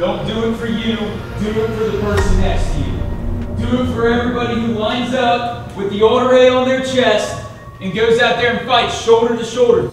Don't do it for you, do it for the person next to you. Do it for everybody who lines up with the order A on their chest and goes out there and fights shoulder to shoulder.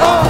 Oh!